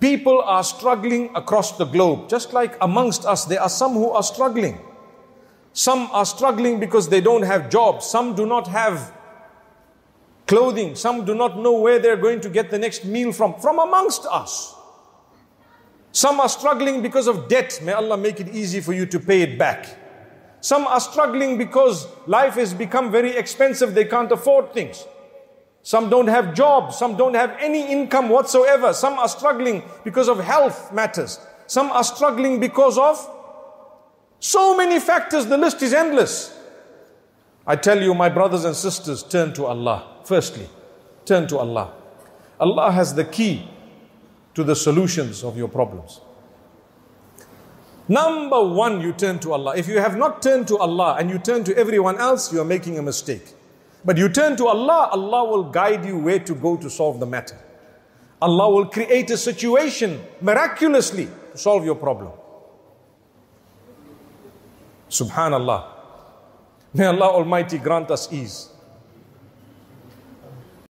People are struggling across the globe. Just like amongst us, there are some who are struggling. Some are struggling because they don't have jobs. Some do not have clothing. Some do not know where they're going to get the next meal from amongst us. Some are struggling because of debt. May Allah make it easy for you to pay it back. Some are struggling because life has become very expensive. They can't afford things. Some don't have jobs. Some don't have any income whatsoever. Some are struggling because of health matters. Some are struggling because of so many factors. The list is endless. I tell you, my brothers and sisters, turn to Allah. Firstly, turn to Allah. Allah has the key to the solutions of your problems. Number one, you turn to Allah. If you have not turned to Allah and you turn to everyone else, you are making a mistake. But you turn to Allah, Allah will guide you where to go to solve the matter. Allah will create a situation miraculously to solve your problem. Subhanallah. May Allah Almighty grant us ease.